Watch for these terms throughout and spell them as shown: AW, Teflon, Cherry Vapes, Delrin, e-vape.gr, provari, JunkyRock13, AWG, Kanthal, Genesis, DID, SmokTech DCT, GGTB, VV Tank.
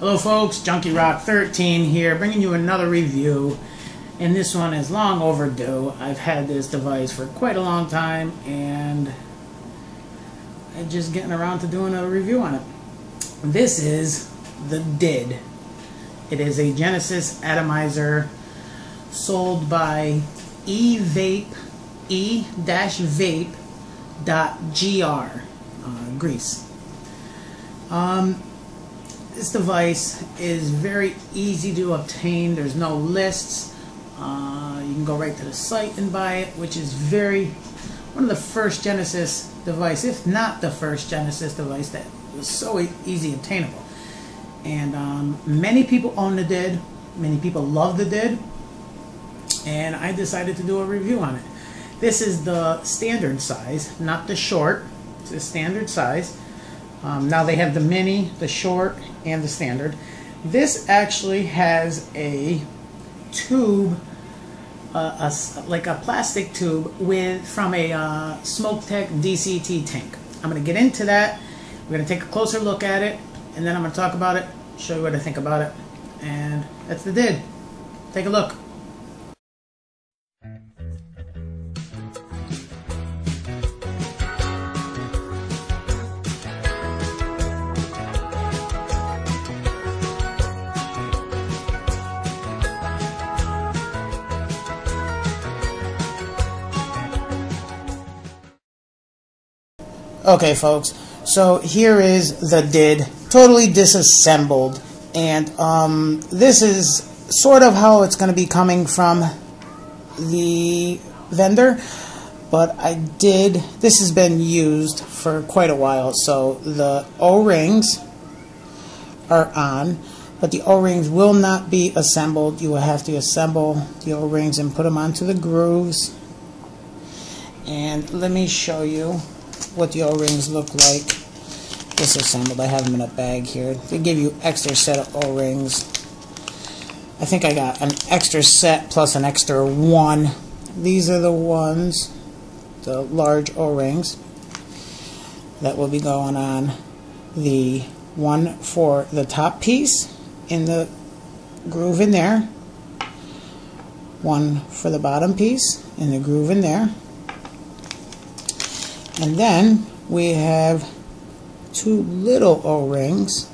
Hello folks, JunkyRock13 here, bringing you another review, and this one is long overdue. I've had this device for quite a long time, and I'm just getting around to doing a review on it. This is the DID. It is a Genesis atomizer sold by e-vape.gr, Greece. This device is very easy to obtain. There's no lists. You can go right to the site and buy it, which is one of the first Genesis device, if not the first Genesis device, that was so easy obtainable. And many people own the DID. Many people love the DID. And I decided to do a review on it. This is the standard size, not the short. It's the standard size. Now they have the mini, the short, and the standard. This actually has a tube, like a plastic tube from a SmokTech DCT tank. I'm going to get into that. We're going to take a closer look at it, and then I'm going to talk about it, show you what I think about it, and that's the DID. Take a look. Okay folks, so here is the DID, totally disassembled, and this is sort of how it's going to be coming from the vendor, but this has been used for quite a while, so the O-rings are on, but the O-rings will not be assembled. You will have to assemble the O-rings and put them onto the grooves, and let me show you what the O-rings look like disassembled. I have them in a bag here. They give you extra set of O-rings. I think I got an extra set plus an extra one. These are the ones, the large O-rings that will be going on the one for the top piece in the groove in there, one for the bottom piece in the groove in there. And then we have two little O-rings,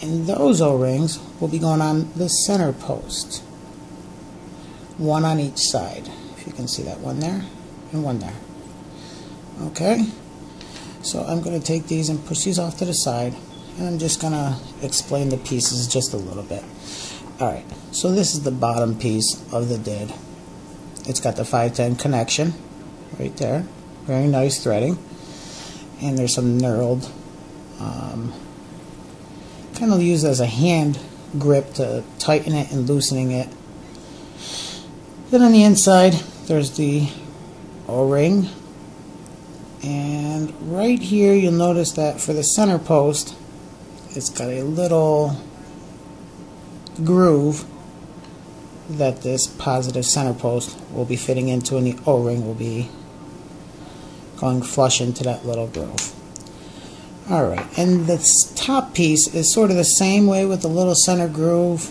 and those O-rings will be going on the center post, one on each side, if you can see that, one there and one there. Okay, so I'm going to take these and push these off to the side, and I'm just going to explain the pieces just a little bit. Alright, so this is the bottom piece of the DID. It's got the 510 connection right there, very nice threading, and there's some knurled, kind of used as a hand grip to tighten it and loosening it. Then on the inside there's the O-ring, and right here you'll notice that for the center post it's got a little groove that this positive center post will be fitting into, and the O-ring will be going flush into that little groove. Alright, and this top piece is sort of the same way with the little center groove,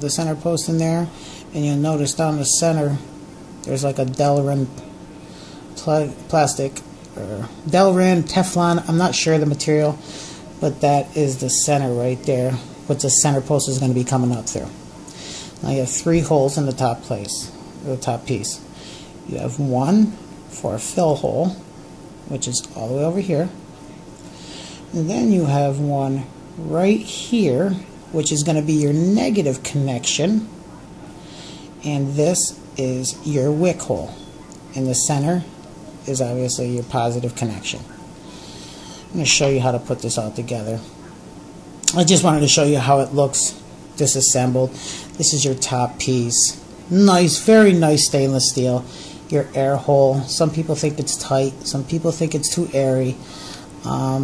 the center post in there, and you'll notice down the center there's like a Delrin plastic, or Delrin, Teflon, I'm not sure the material, but that is the center right there, what the center post is going to be coming up through. Now you have three holes in the top place, or the top piece. You have one for a fill hole, which is all the way over here. And then you have one right here, which is going to be your negative connection. And this is your wick hole. And the center is obviously your positive connection. I'm going to show you how to put this all together. I just wanted to show you how it looks disassembled. This is your top piece. Nice, very nice stainless steel. Your air hole. Some people think it's tight. Some people think it's too airy. I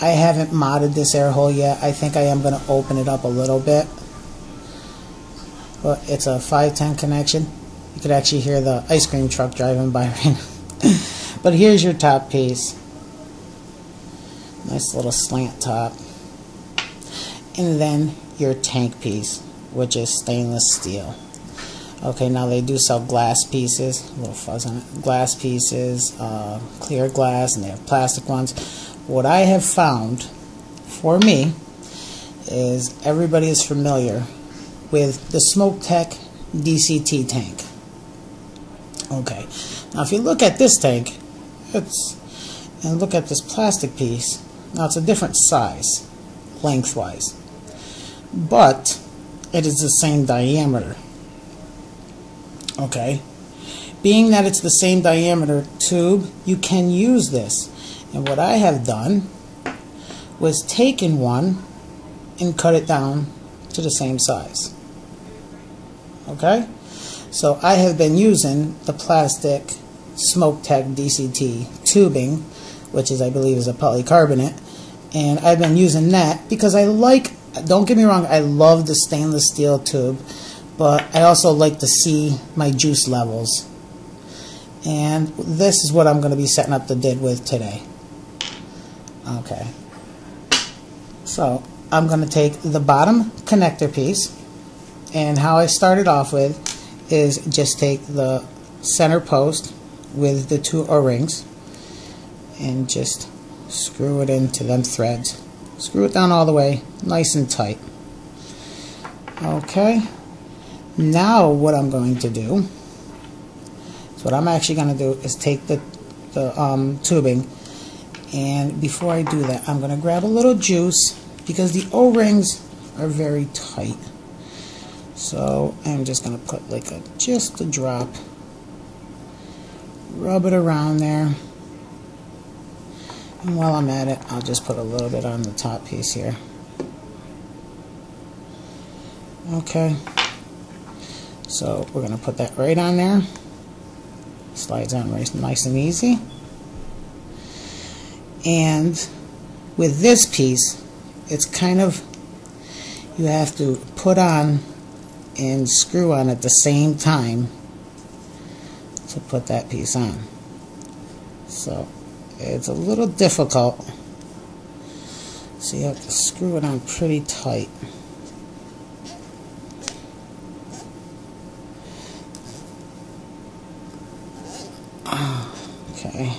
haven't modded this air hole yet. I think I am going to open it up a little bit. But it's a 510 connection. You could actually hear the ice cream truck driving by right now. But here's your top piece. Nice little slant top. and then your tank piece, which is stainless steel. Okay, now they do sell glass pieces, a little fuzz on it, glass pieces, clear glass, and they have plastic ones. What I have found for me is everybody is familiar with the SmokTech DCT tank. Okay, now if you look at this tank, and look at this plastic piece, now it's a different size, lengthwise, but it is the same diameter. Okay, being that it's the same diameter tube, you can use this. And what I have done was taken one and cut it down to the same size. Okay, so I have been using the plastic SmokTech DCT tubing, which is, I believe, is a polycarbonate, and I've been using that because I like, don't get me wrong, I love the stainless steel tube, but I also like to see my juice levels. And this is what I'm going to be setting up the DID with today. Okay. So I'm going to take the bottom connector piece, and how I started off with is just take the center post with the two O-rings and just screw it into them threads. Screw it down all the way, nice and tight. Okay. Now what I'm going to do is take the tubing, and before I do that, I'm going to grab a little juice because the O-rings are very tight. So I'm just going to put like just a drop, rub it around there, and while I'm at it, I'll just put a little bit on the top piece here. Okay. So we're going to put that right on there. Slides on nice and easy. And with this piece, it's kind of, you have to put on and screw on at the same time to put that piece on. So it's a little difficult. So you have to screw it on pretty tight. Okay.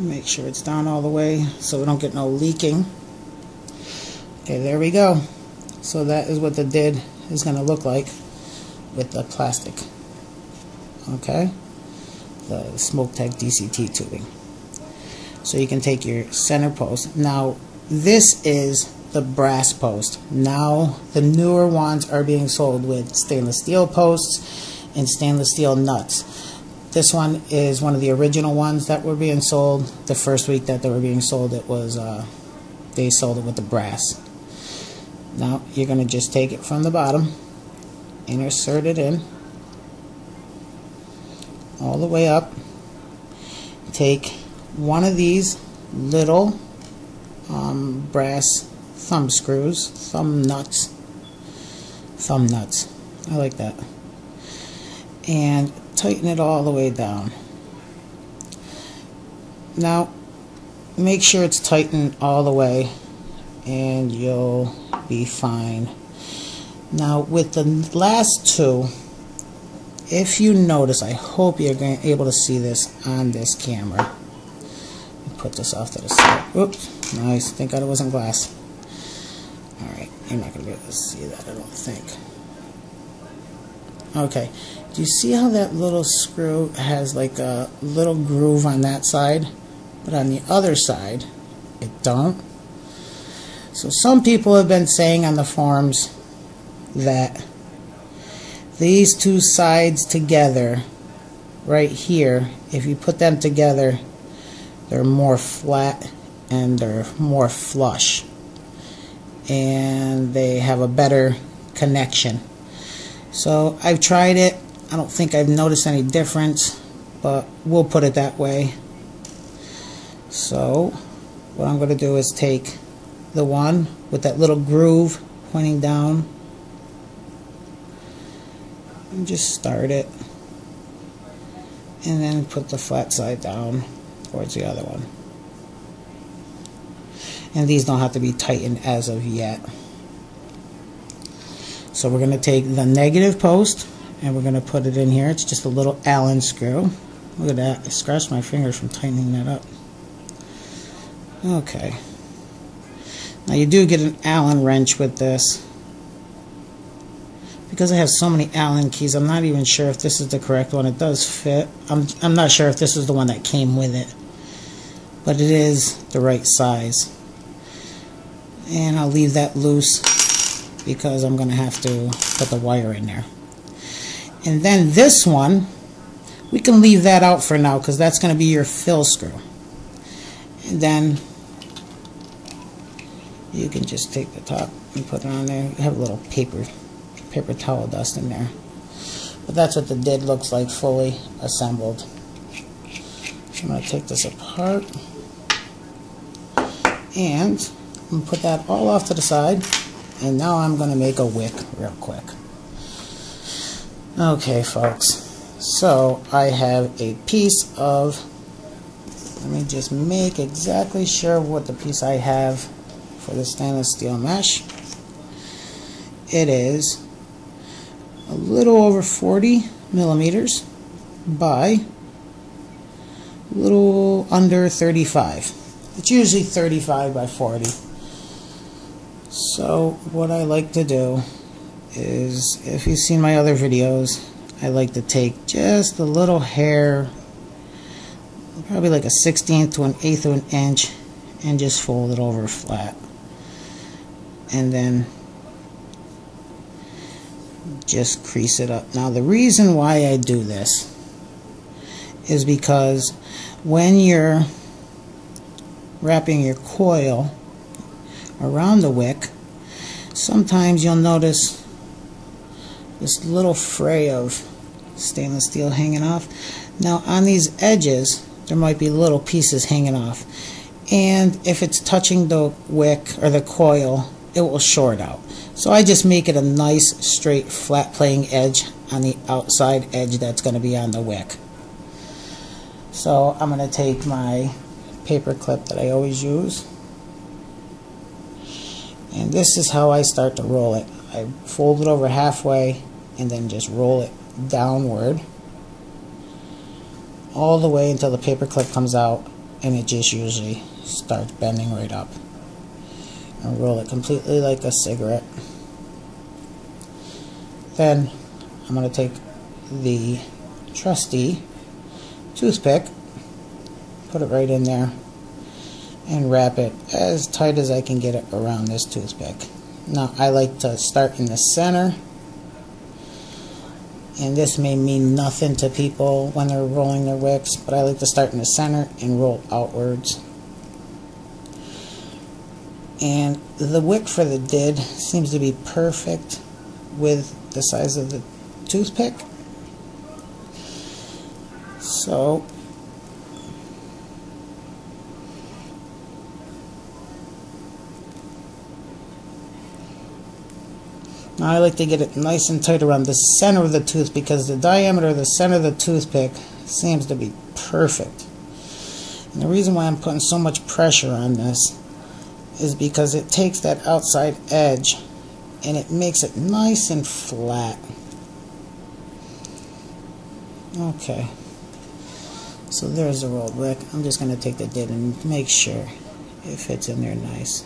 Make sure it's down all the way so we don't get no leaking. Okay, there we go. So that is what the DID is going to look like with the plastic. Okay, the SmokTech DCT tubing. So you can take your center post. Now this is the brass post. Now the newer ones are being sold with stainless steel posts and stainless steel nuts. This one is one of the original ones that were being sold. The first week that they were being sold, it was they sold it with the brass. Now you're going to just take it from the bottom, insert it in all the way up. Take one of these little brass thumb screws, thumb nuts. I like that, and tighten it all the way down. Now make sure it's tightened all the way and you'll be fine. Now with the last two, if you notice, I hope you're able to see this on this camera. Put this off to the side. Oops, nice. Thank God it wasn't glass. Alright, you're not going to be able to see that, I don't think. Okay, do you see how that little screw has like a little groove on that side, but on the other side it don't? So some people have been saying on the forums that these two sides together right here, if you put them together, they're more flat and they're more flush and they have a better connection. So I've tried it. I don't think I've noticed any difference, but we'll put it that way. So what I'm going to do is take the one with that little groove pointing down and just start it, and then put the flat side down towards the other one. and these don't have to be tightened as of yet. So we're going to take the negative post and we're going to put it in here. It's just a little Allen screw. Look at that, I scratched my fingers from tightening that up. Okay, now you do get an Allen wrench with this. Because I have so many Allen keys, I'm not even sure if this is the correct one. It does fit. I'm not sure if this is the one that came with it, but it is the right size. And I'll leave that loose because I'm going to have to put the wire in there. And then this one, we can leave that out for now because that's going to be your fill screw. And then you can just take the top and put it on there. You have a little paper towel dust in there, but that's what the DID looks like fully assembled. So I'm going to take this apart and I'm going to put that all off to the side, and now I'm going to make a wick real quick. Okay folks, so I have a piece of, let me just make exactly sure what the piece I have for the stainless steel mesh. It is a little over 40 millimeters by a little under 35. It's usually 35 by 40. So what I like to do is, if you've seen my other videos, I like to take just a little hair, probably like a 16th to an 1/8 of an inch, and just fold it over flat. And then just crease it up. Now the reason why I do this is because when you're wrapping your coil around the wick, sometimes you'll notice this little fray of stainless steel hanging off. Now on these edges there might be little pieces hanging off, and if it's touching the wick or the coil, it will short out. So I just make it a nice straight flat playing edge on the outside edge that's going to be on the wick. So I'm going to take my paper clip that I always use, and this is how I start to roll it. I fold it over halfway and then just roll it downward all the way until the paper clip comes out, and it just usually starts bending right up. And roll it completely like a cigarette. Then I'm going to take the trusty toothpick, put it right in there, and wrap it as tight as I can get it around this toothpick. Now I like to start in the center, and this may mean nothing to people when they're rolling their wicks, but I like to start in the center and roll outwards. And the wick for the DID seems to be perfect with the size of the toothpick. So now I like to get it nice and tight around the center of the tooth, because the diameter of the center of the toothpick seems to be perfect. And the reason why I'm putting so much pressure on this is because it takes that outside edge and it makes it nice and flat. Okay, so there's the rolled wick. I'm just going to take the DID and make sure it fits in there nice.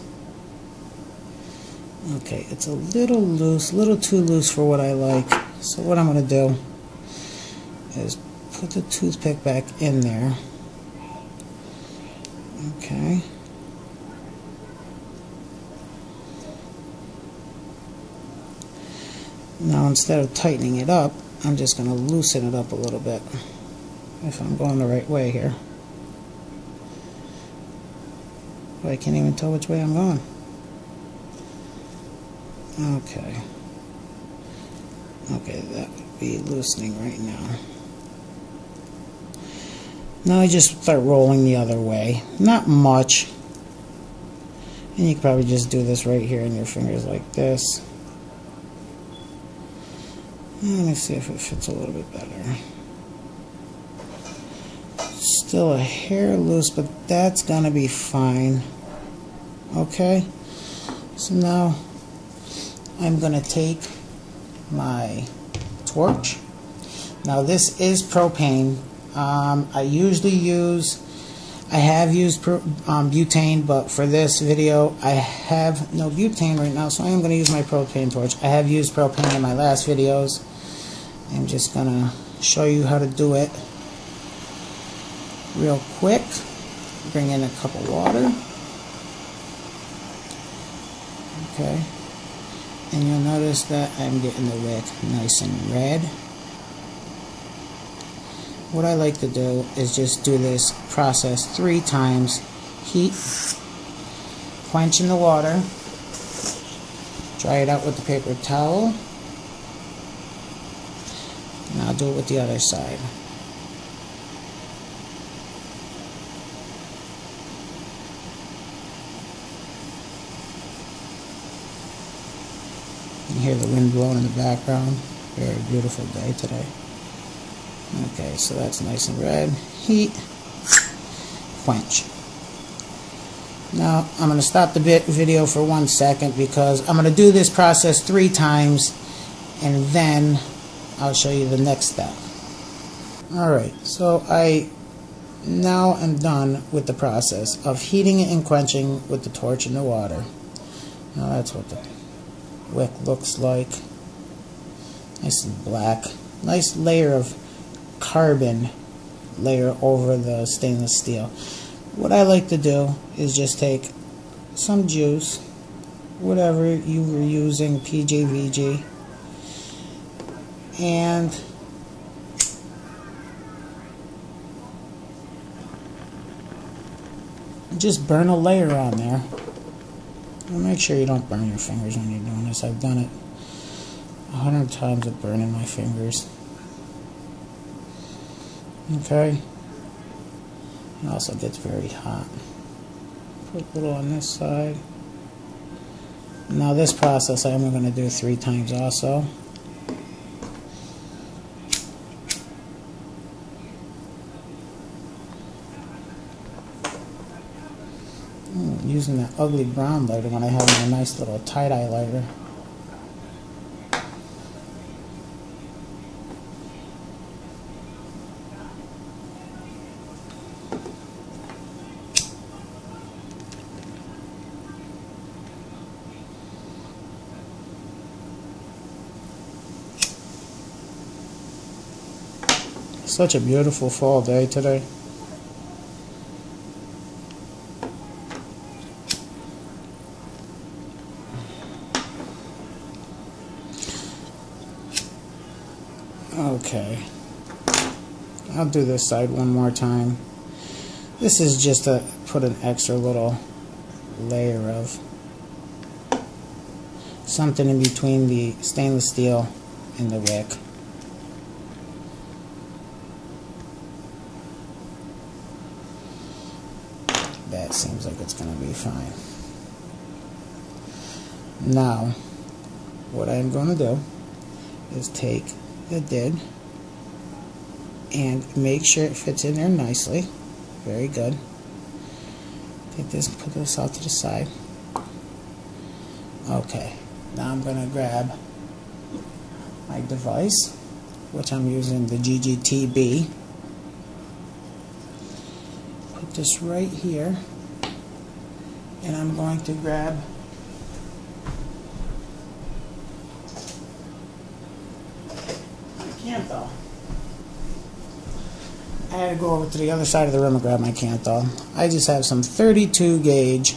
Okay, it's a little loose, a little too loose for what I like. So what I'm going to do is put the toothpick back in there. Okay. Now instead of tightening it up, I'm just going to loosen it up a little bit, if I'm going the right way here. But I can't even tell which way I'm going. Okay. Okay, that would be loosening right now. Now I just start rolling the other way. Not much. And you can probably just do this right here in your fingers like this. Let me see if it fits a little bit better. Still a hair loose, but that's gonna be fine. Okay, so now I'm going to take my torch. Now this is propane. I usually use, I have used butane, but for this video I have no butane right now, so I am going to use my propane torch. I have used propane in my last videos. I'm just going to show you how to do it real quick. Bring in a cup of water. Okay, and you'll notice that I'm getting the wick nice and red. What I like to do is just do this process 3 times. Heat, quench in the water, dry it out with the paper towel, and I'll do it with the other side. You hear the wind blowing in the background. Very beautiful day today. Okay, so that's nice and red. Heat, quench. Now I'm going to stop the video for 1 second because I'm going to do this process 3 times and then I'll show you the next step. Alright, so I now am done with the process of heating it and quenching with the torch in the water. Now that's what the wick looks like. Nice and black. Nice layer of carbon layer over the stainless steel. What I like to do is just take some juice, whatever you were using, PJVG, and just burn a layer on there. And make sure you don't burn your fingers when you're doing this. I've done it 100 times of burning my fingers. Okay, it also gets very hot. Put a little on this side. Now this process I'm going to do 3 times also. Ooh, using that ugly brown lighter when I have my nice little tie-dye lighter. Such a beautiful fall day today. Okay, I'll do this side 1 more time. This is just to put an extra little layer of something in between the stainless steel and the wick. That seems like it's going to be fine. Now, what I'm going to do is take the DID and make sure it fits in there nicely. Very good. Take this and put this out to the side. Okay, now I'm going to grab my device, which I'm using the GGTB. Just right here, and I'm going to grab my Kanthal. I had to go over to the other side of the room and grab my Kanthal. I just have some 32 gauge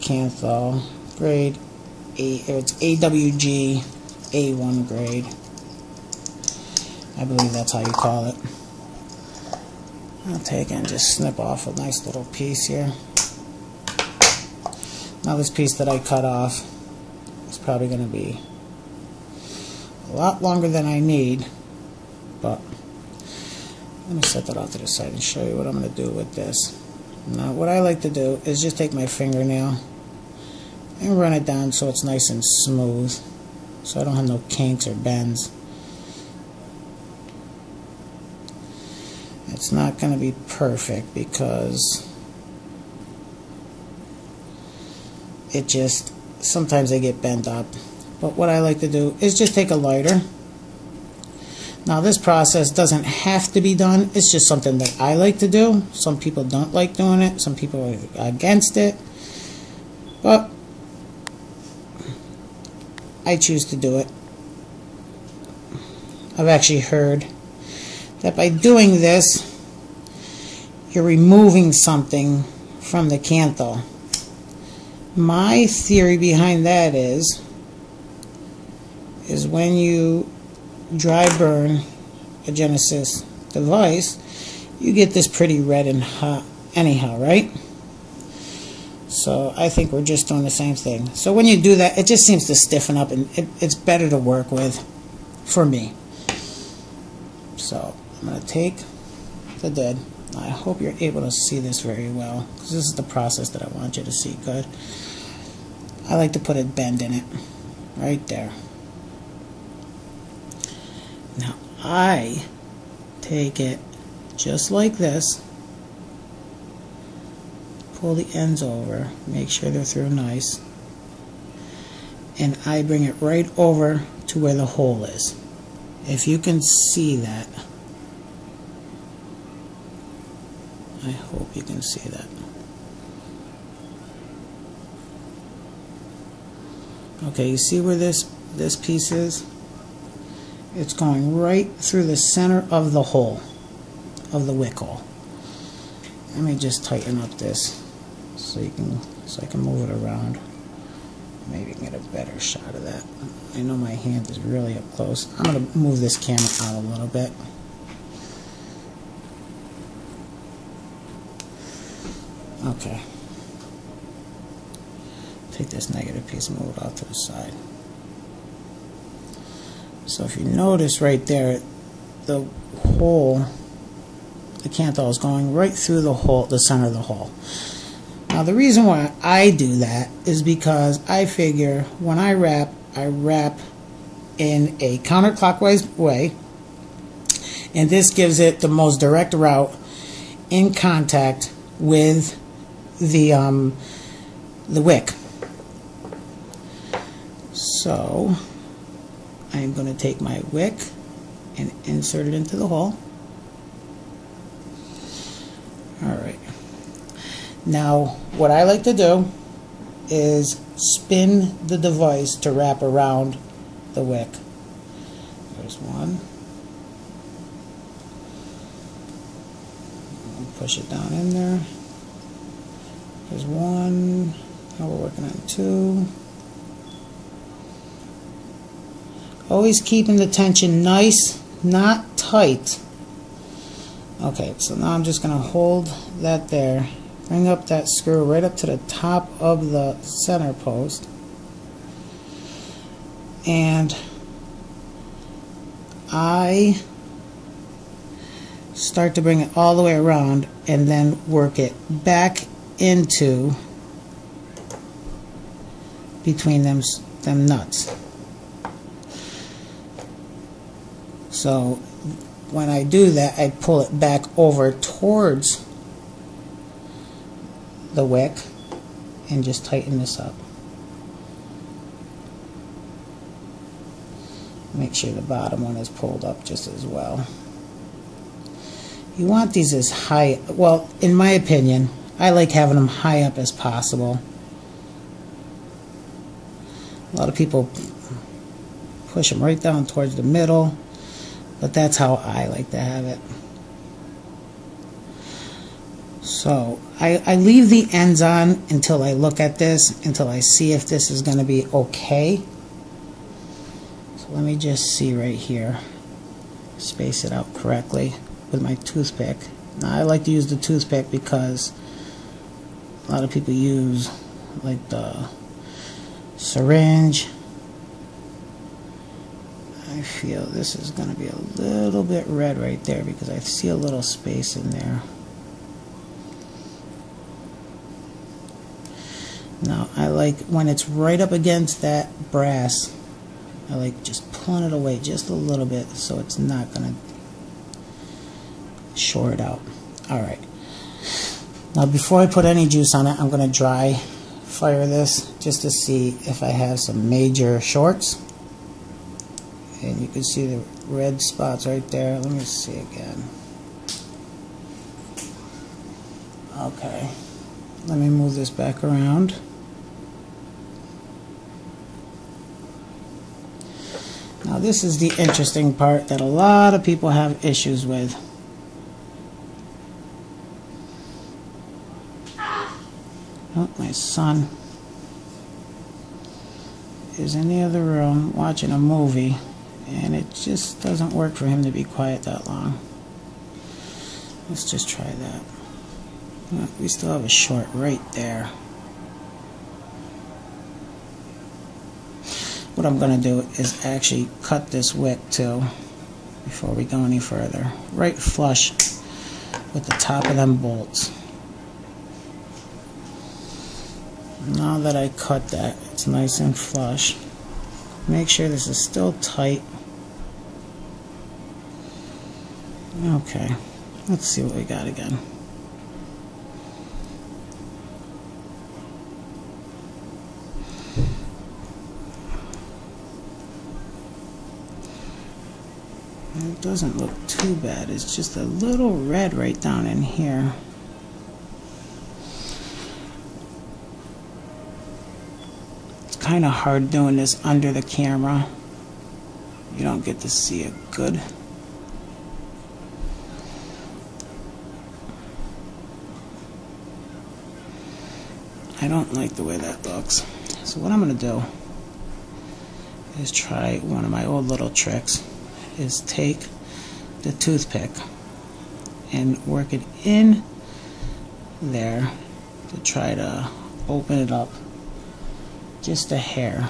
Kanthal grade A, it's AWG A1 grade. I believe that's how you call it. I'll take and just snip off a nice little piece here. Now this piece that I cut off is probably going to be a lot longer than I need, but let me set that off to the side and show you what I'm going to do with this. Now what I like to do is just take my fingernail and run it down so it's nice and smooth, so I don't have no kinks or bends. It's not going to be perfect because it just, sometimes they get bent up. But what I like to do is just take a lighter. Now this process doesn't have to be done, it's just something that I like to do. Some people don't like doing it, some people are against it, but I choose to do it. I've actually heard that by doing this, you're removing something from the Kanthal. My theory behind that is when you dry burn a Genesis device, you get this pretty red and hot anyhow, right? So I think we're just doing the same thing. So when you do that, it just seems to stiffen up, and it's better to work with for me. So I'm going to take the DID. I hope you're able to see this very well, because this is the process that I want you to see good. I like to put a bend in it right there. Now I take it just like this, pull the ends over, make sure they're through nice, and I bring it right over to where the hole is. If you can see that, I hope you can see that. Okay, you see where this piece is? It's going right through the center of the hole, of the wick hole. Let me just tighten up this so I can move it around. Maybe you can get a better shot of that. I know my hand is really up close. I'm going to move this camera out a little bit. Okay. Take this negative piece and move it out to the side. So if you notice right there, the hole, the Kanthal is going right through the hole, the center of the hole. Now the reason why I do that is because I figure when I wrap in a counterclockwise way, and this gives it the most direct route in contact with the wick. So I'm going to take my wick and insert it into the hole. Alright. Now what I like to do is spin the device to wrap around the wick. There's one. Push it down in there. There's one. Now we're working on two. Always keeping the tension nice, not tight. Okay, so now I'm just going to hold that there. Bring up that screw right up to the top of the center post. And I start to bring it all the way around and then work it back into between them nuts. So when I do that, I pull it back over towards the wick and just tighten this up. Make sure the bottom one is pulled up just as well. You want these as high, well, in my opinion, I like having them high up as possible. A lot of people push them right down towards the middle, but that's how I like to have it. So I leave the ends on until I look at this, until I see if this is going to be okay. So let me just see right here. Space it out correctly with my toothpick. Now I like to use the toothpick because a lot of people use like the syringe. I feel this is going to be a little bit red right there because I see a little space in there. Now I like when it's right up against that brass, I like just pulling it away just a little bit so it's not going to short out. Alright. Now before I put any juice on it, I'm going to dry fire this just to see if I have some major shorts. And you can see the red spots right there. Let me see again. Okay, let me move this back around. Now this is the interesting part that a lot of people have issues with. Oh, my son is in the other room watching a movie, and it just doesn't work for him to be quiet that long. Let's just try that. We still have a short right there. What I'm going to do is actually cut this wick too before we go any further. Right flush with the top of them bolts. Now that I cut that, it's nice and flush. Make sure this is still tight. Okay, let's see what we got again. It doesn't look too bad, it's just a little red right down in here. Kind of hard doing this under the camera. You don't get to see it good. I don't like the way that looks. So what I'm gonna do is try one of my old little tricks, is take the toothpick and work it in there to try to open it up just a hair.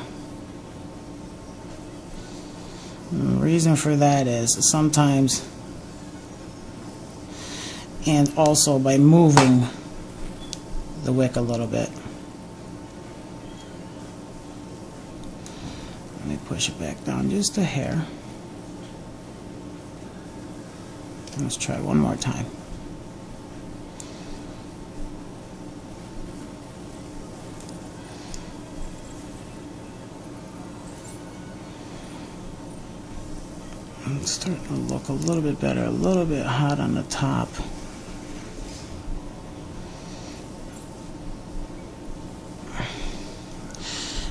The reason for that is sometimes, and also by moving the wick a little bit. Let me push it back down just a hair. Let's try one more time. It's starting to look a little bit better, a little bit hot on the top.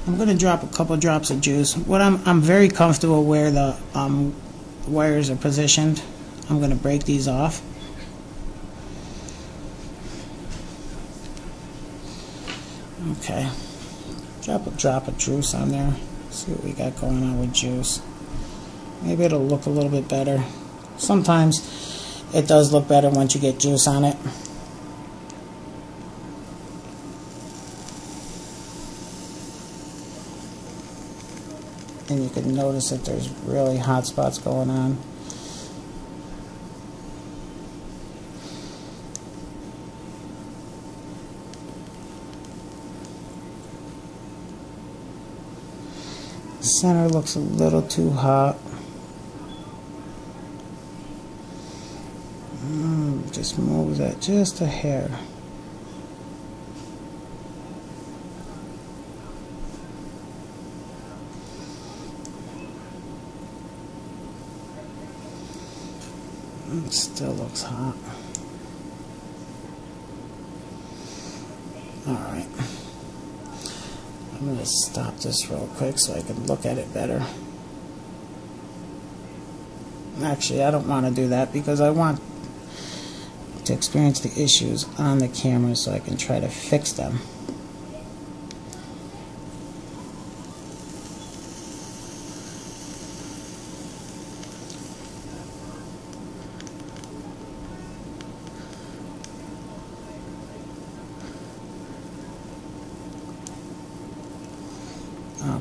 I'm going to drop a couple drops of juice. What I'm very comfortable where the wires are positioned. I'm going to break these off. Okay, drop a drop of juice on there. See what we got going on with juice. Maybe it'll look a little bit better. Sometimes it does look better once you get juice on it. And you can notice that there's really hot spots going on. The center looks a little too hot. Just move that just a hair. It still looks hot. Alright. I'm going to stop this real quick so I can look at it better. Actually, I don't want to do that because I want to experience the issues on the camera so I can try to fix them.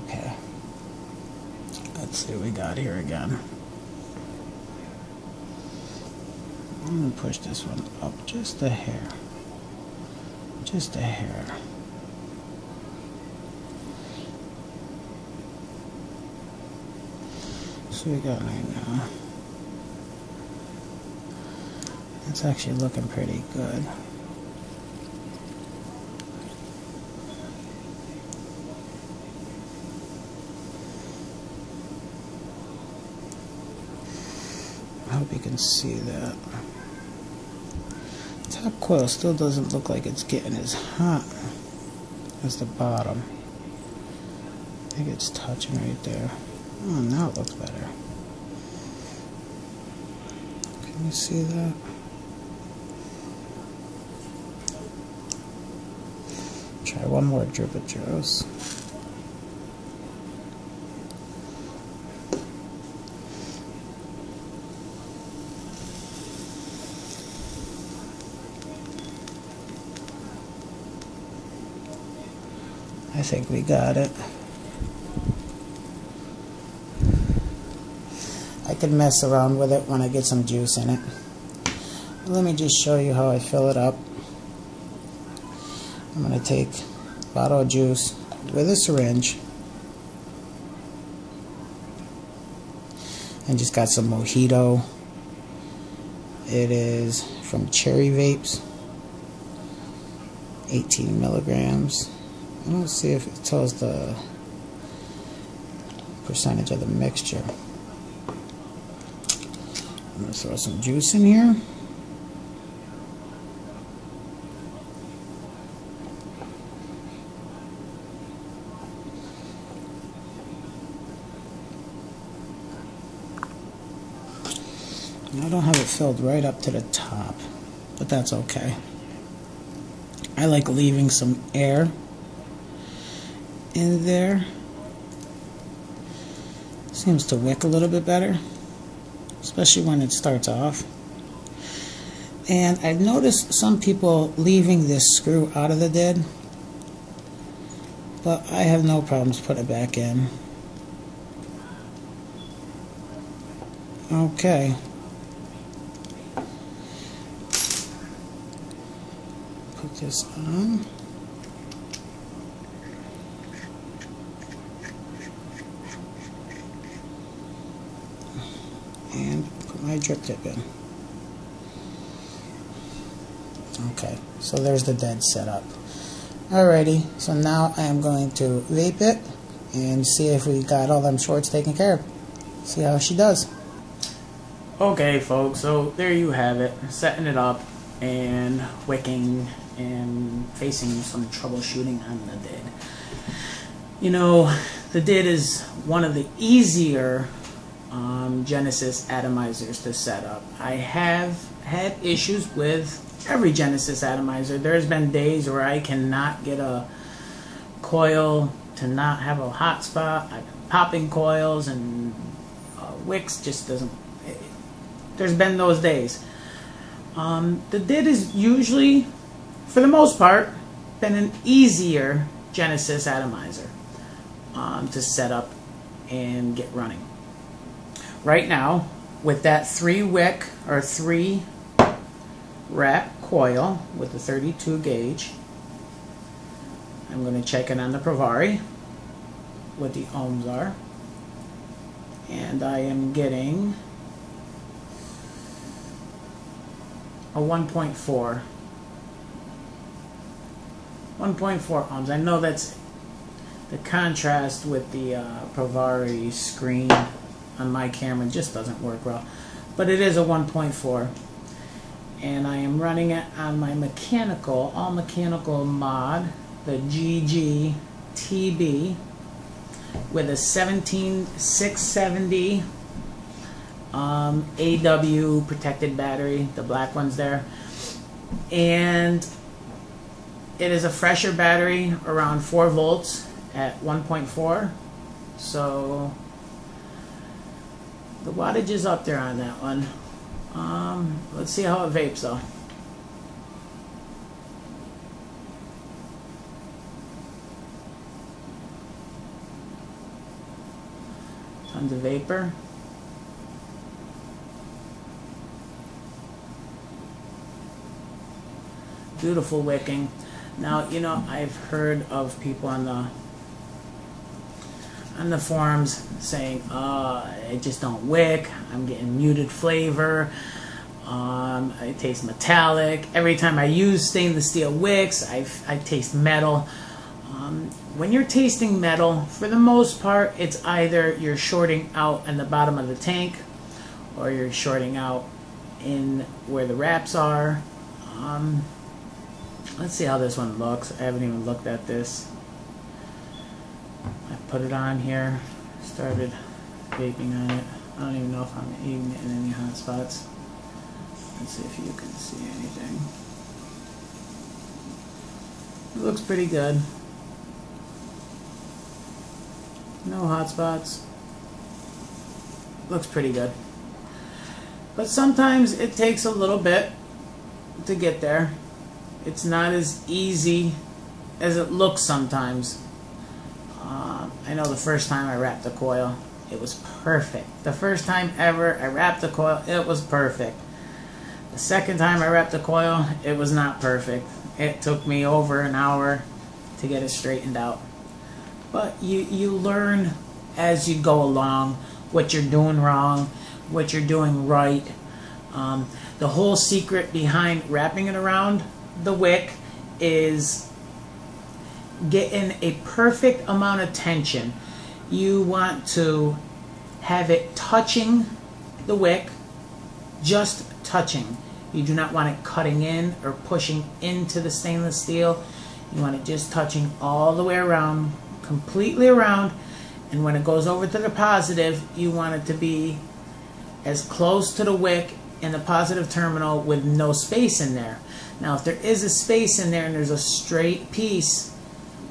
Okay. Let's see what we got here again. I'm going to push this one up just a hair. Just a hair. So we got right now. It's actually looking pretty good. hope you can see that. Top coil still doesn't look like it's getting as hot as the bottom. I think it's touching right there. Oh, now it looks better. Can you see that? Try one more drip of Joe's. I think we got it. I could mess around with it when I get some juice in it. Let me just show you how I fill it up. I'm going to take a bottle of juice with a syringe and just got some Mojito. It is from Cherry Vapes, 18 milligrams. I don't see if it tells the percentage of the mixture. I'm going to throw some juice in here. I don't have it filled right up to the top, but that's okay. I like leaving some air in there. Seems to wick a little bit better, especially when it starts off. And I've noticed some people leaving this screw out of the DID, but I have no problems putting it back in. Okay. Put this on. And put my drip tip in. Okay, so there's the DID setup. Alrighty, so now I am going to vape it and see if we got all them shorts taken care of. See how she does. Okay, folks, so there you have it. Setting it up and wicking and facing some troubleshooting on the DID. You know, the DID is one of the easier Genesis atomizers to set up. I have had issues with every Genesis atomizer. There's been days where I cannot get a coil to not have a hot spot. I've been popping coils and wicks just doesn't. There's been those days. The DID is usually, for the most part, been an easier Genesis atomizer to set up and get running. Right now, with that 3 wrap coil with the 32 gauge, I'm going to check in on the Provari, what the ohms are, and I am getting a 1.4 ohms. I know that's the contrast with the Provari screen on my camera just doesn't work well, but it is a 1.4, and I am running it on my mechanical, all mechanical mod, the GGTB, with a 17670 AW protected battery, the black one's there, and it is a fresher battery, around 4 volts at 1.4, so the wattage is up there on that one. Let's see how it vapes though. Tons of vapor. Beautiful wicking. Now, you know, I've heard of people on the forums saying, it just don't wick, I'm getting muted flavor, I taste metallic, every time I use stainless steel wicks, I taste metal. When you're tasting metal, for the most part, it's either you're shorting out in the bottom of the tank, or you're shorting out in where the wraps are. Let's see how this one looks. I haven't even looked at this. I put it on here, started vaping on it. I don't even know if I'm even in any hot spots. Let's see if you can see anything. It looks pretty good. No hot spots. Looks pretty good. But sometimes it takes a little bit to get there. It's not as easy as it looks sometimes. I know the first time I wrapped the coil, it was perfect. The first time ever I wrapped the coil, it was perfect. The second time I wrapped the coil, it was not perfect. It took me over an hour to get it straightened out. But you learn as you go along what you're doing wrong, what you're doing right. The whole secret behind wrapping it around the wick is getting a perfect amount of tension. You want to have it touching the wick, just touching. You do not want it cutting in or pushing into the stainless steel. You want it just touching all the way around, completely around, and when it goes over to the positive, you want it to be as close to the wick in the positive terminal with no space in there. Now if there is a space in there and there's a straight piece,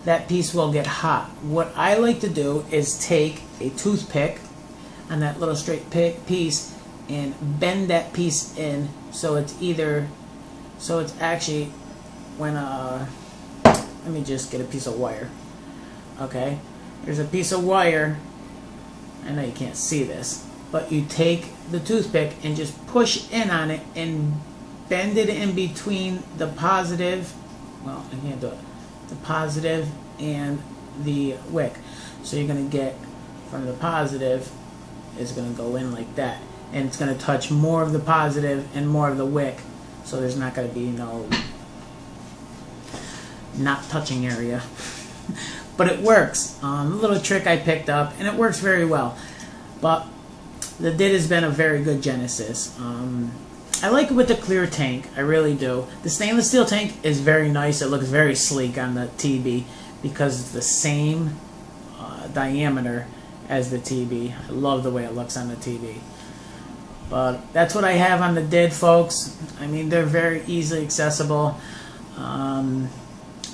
that piece will get hot. What I like to do is take a toothpick on that little straight piece and bend that piece in so it's either, so it's actually when let me just get a piece of wire. Okay, there's a piece of wire. I know you can't see this, but you take the toothpick and just push in on it and bend it in between the positive, well, I can't do it, the positive and the wick. So you're going to get from the positive, it's going to go in like that, and it's going to touch more of the positive and more of the wick, so there's not going to be no not touching area. But it works. A little trick I picked up, and it works very well. But the DID has been a very good genesis. I like it with the clear tank. I really do. The stainless steel tank is very nice. It looks very sleek on the TB because it's the same diameter as the TB. I love the way it looks on the TB. But that's what I have on the DID, folks. I mean, they're very easily accessible.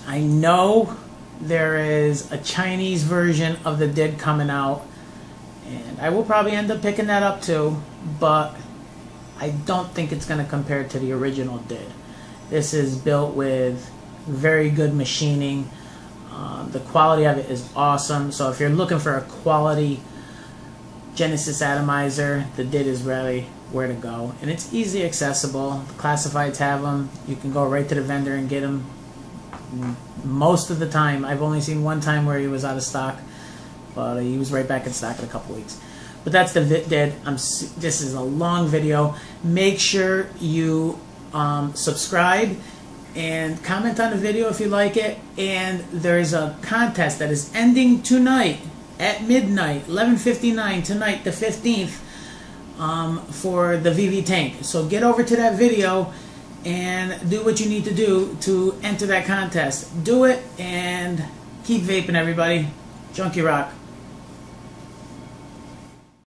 I know there is a Chinese version of the DID coming out, and I will probably end up picking that up too, but I don't think it's going to compare to the original DID. This is built with very good machining. The quality of it is awesome. So if you're looking for a quality Genesis atomizer, the DID is really where to go. And it's easily accessible. The classifieds have them. You can go right to the vendor and get them most of the time. I've only seen one time where he was out of stock, but he was right back in stock in a couple weeks. But that's the DID. This is a long video. Make sure you subscribe and comment on the video if you like it. And there's a contest that is ending tonight at midnight, 11:59 tonight, the 15th, for the VV Tank. So get over to that video and do what you need to do to enter that contest. Do it and keep vaping, everybody. Junky Rock.